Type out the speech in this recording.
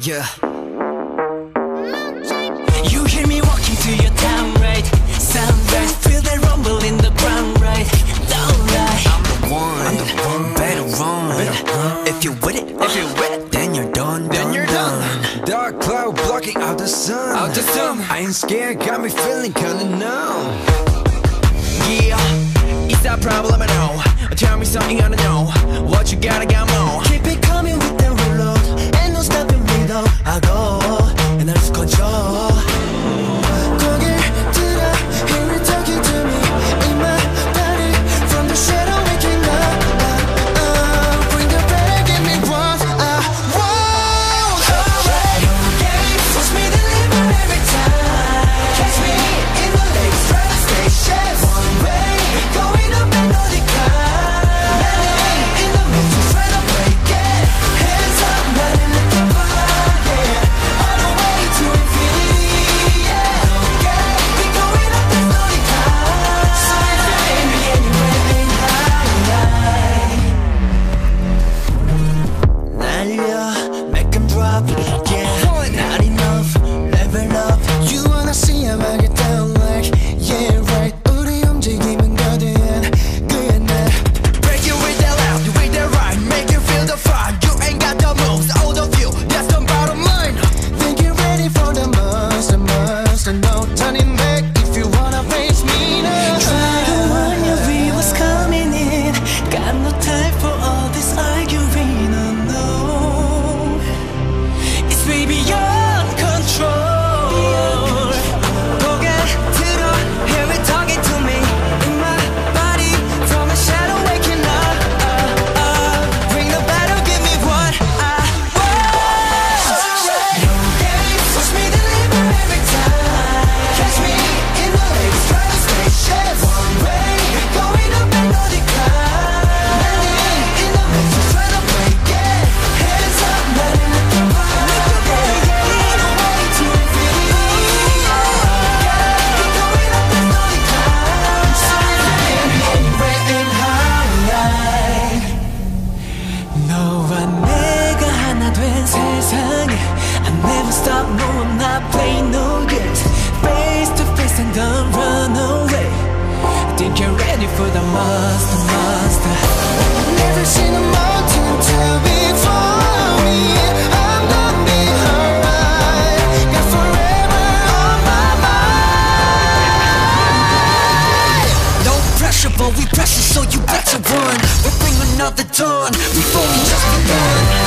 Yeah. You hear me walking to your town, right? Sunrise, feel the rumble in the ground, right? Don't lie. I'm the one, better run. If you're with it, then you're done. Dark cloud blocking out the sun. I ain't scared, got me feeling kinda numb. Yeah, it's a problem I know. Tell me something I don't know. What you gotta got more. Keep it coming with the reload, and no stopping me though. I go, and I lose control. We press it, so you better run. We'll bring another dawn. We've only just begun.